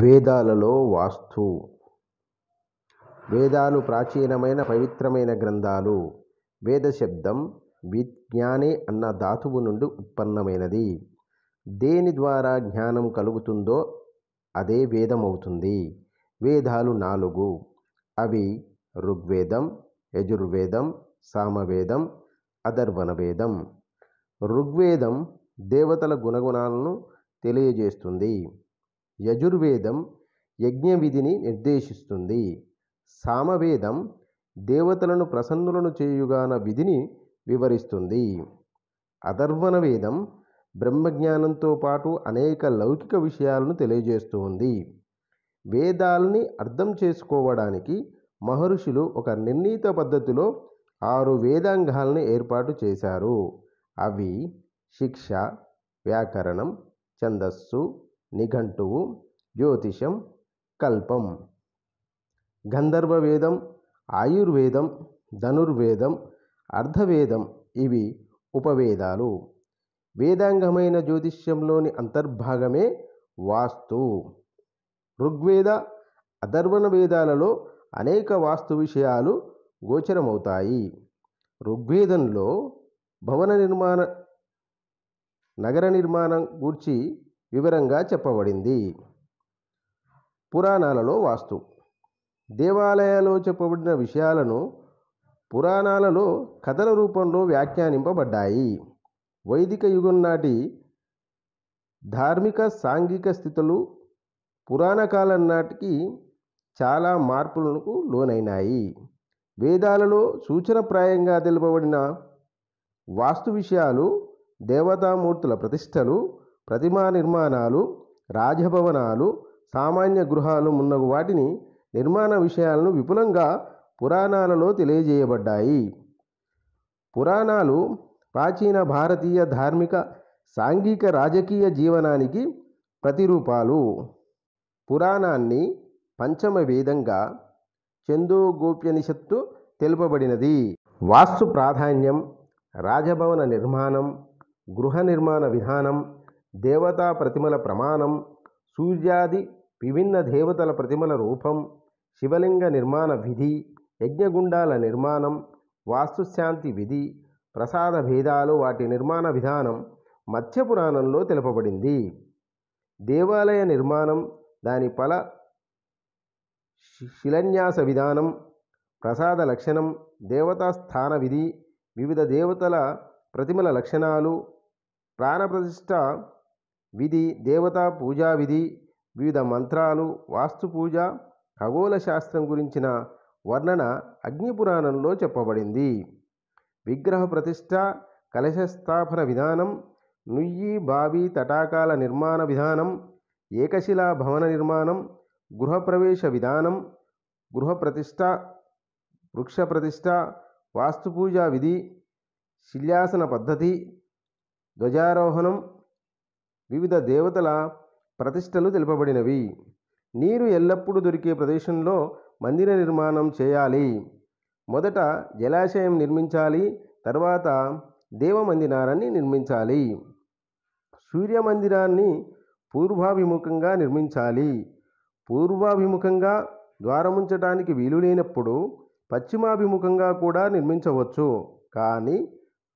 వేదాలలో వాస్తు. వేదాలు ప్రాచీనమైన పవిత్రమైన గ్రంథాలు. వేద శబ్దం విజ్ఞానే అన్న ధాతువు నుండి ఉత్పన్నమైనది. దేని ద్వారా జ్ఞానం కలుగుతుందో అదే వేదమవుతుంది. వేదాలు నాలుగు. అవి ఋగ్వేదం, యజుర్వేదం, సామవేదం, అధర్వణ వేదం. ఋగ్వేదం దేవతల గుణగుణాలను తెలియజేస్తుంది. యజుర్వేదం యజ్ఞ విధిని నిర్దేశిస్తుంది. సామవేదం దేవతలను ప్రసన్నులను చేయుగాన విధిని వివరిస్తుంది. అధర్వణ వేదం బ్రహ్మజ్ఞానంతో పాటు అనేక లౌకిక విషయాలను తెలియజేస్తుంది. వేదాలని అర్థం చేసుకోవడానికి మహర్షులు ఒక నిర్ణీత పద్ధతిలో 6 వేదాంగాలను ఏర్పాటు చేశారు. అవి శిక్ష, వ్యాకరణం, ఛందస్సు, నిఘంటువు, జ్యోతిషం, కల్పం. గంధర్వ వేదం, ఆయుర్వేదం, ధనుర్వేదం, అర్థవేదం ఇవి ఉపవేదాలు. వేదాంగమైన జ్యోతిష్యంలోని అంతర్భాగమే వాస్తు. ఋగ్వేద, అధర్వణ వేదాలలో అనేక వాస్తు విషయాలు గోచరమవుతాయి. ఋగ్వేదంలో భవన నిర్మాణ, నగర నిర్మాణం గూర్చి వివరంగా చెప్పబడింది. పురాణాలలో వాస్తు. దేవాలయాల్లో చెప్పబడిన విషయాలను పురాణాలలో కథల రూపంలో వ్యాఖ్యానింపబడ్డాయి. వైదిక యుగం నాటి ధార్మిక సాంఘిక స్థితులు పురాణ కాలం నాటికి చాలా మార్పులకు లోనైనాయి. వేదాలలో సూచనప్రాయంగా తెలుపబడిన వాస్తు విషయాలు దేవతామూర్తుల ప్రతిష్టలు, ప్రతిమా నిర్మాణాలు, రాజభవనాలు, సామాన్య గృహాలు మున్నగు వాటిని నిర్మాణ విషయాలను విపులంగా పురాణాలలో తెలియజేయబడ్డాయి. పురాణాలు ప్రాచీన భారతీయ ధార్మిక సాంఘిక రాజకీయ జీవనానికి ప్రతిరూపాలు. పురాణాన్ని పంచమ వేదంగా ఛందోగ్యోపనిషత్తు తెలుపబడినది. వాస్తు ప్రాధాన్యం, రాజభవన నిర్మాణం, గృహ నిర్మాణ విధానం, దేవతా ప్రతిమల ప్రమాణం, సూర్యాది విభిన్న దేవతల ప్రతిమల రూపం, శివలింగ నిర్మాణ విధి, యజ్ఞగుండాల నిర్మాణం, వాస్తుశాంతి విధి, ప్రసాద భేదాలు, వాటి నిర్మాణ విధానం మత్స్య పురాణంలో తెలుపబడింది. దేవాలయ నిర్మాణం, దాని ఫల శిలాన్యాస విధానం, ప్రసాద లక్షణం, దేవతా స్థాన విధి, వివిధ దేవతల ప్రతిమల లక్షణాలు, ప్రాణప్రతిష్ఠ విధి, దేవతా పూజా విధి, వివిధ మంత్రాలు, వాస్తు పూజ, ఖగోళ శాస్త్రం గురించిన వర్ణన అగ్నిపురాణంలో చెప్పబడింది. విగ్రహ ప్రతిష్ట, కలశస్థాపన విధానం, నుయ్యి, బావి, తటాకాల నిర్మాణ విధానం, ఏకశిలా భవన నిర్మాణం, గృహప్రవేశ విధానం, గృహప్రతిష్ట, వృక్ష ప్రతిష్ట, వాస్తు పూజా విధి, శిల్యాసన పద్ధతి, ధ్వజారోహణం, వివిధ దేవతల ప్రతిష్టలు తెలుపబడినవి. నీరు ఎల్లప్పుడూ దొరికే ప్రదేశంలో మందిర నిర్మాణం చేయాలి. మొదట జలాశయం నిర్మించాలి, తర్వాత దేవమందిరాన్ని నిర్మించాలి. సూర్యమందిరాన్ని పూర్వాభిముఖంగా నిర్మించాలి. పూర్వాభిముఖంగా ద్వారముంచడానికి వీలు లేనప్పుడు పశ్చిమాభిముఖంగా కూడా నిర్మించవచ్చు, కానీ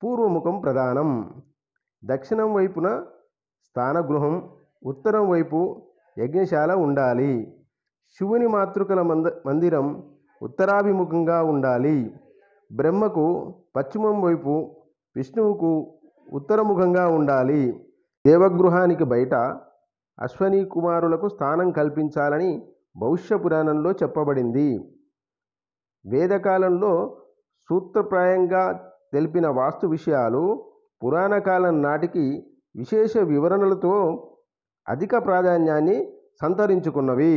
పూర్వముఖం ప్రధానం. దక్షిణం వైపున స్థానగృహం, ఉత్తరం వైపు యజ్ఞశాల ఉండాలి. శివుని మాతృకల మందిరం ఉత్తరాభిముఖంగా ఉండాలి. బ్రహ్మకు పశ్చిమం వైపు, విష్ణువుకు ఉత్తరముఖంగా ఉండాలి. దేవగృహానికి బయట అశ్వనీ కుమారులకు స్థానం కల్పించాలని భవిష్య పురాణంలో చెప్పబడింది. వేదకాలంలో సూత్రప్రాయంగా తెలిపిన వాస్తు విషయాలు పురాణ కాలం నాటికి విశేష వివరణలతో అధిక ప్రాధాన్యాన్ని సంతరించుకున్నవి.